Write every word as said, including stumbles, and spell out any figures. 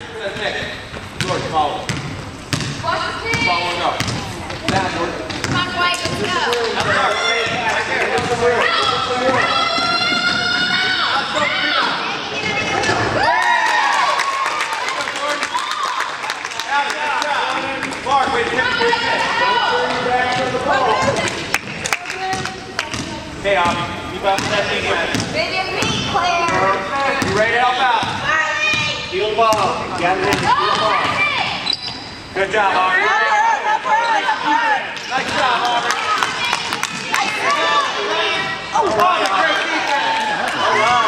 Next, Jordan, follow. Washington. Following up. Down, Jordan. Come on, White, let's go. Up there, right there. That's the wheel. That's the wheel. Let's go, Peter. Hey! Jordan. Out, good job. Mark, wait, hit the net. Don't turn your back to the ball. Hey, Abby, keep up with that thing, man. Big and me, Claire. Perfect. You ready to help out? Field ball. You got it in the field ball. Good job, Auburn. Nice job, Auburn. Nice job. Oh, what a great defense.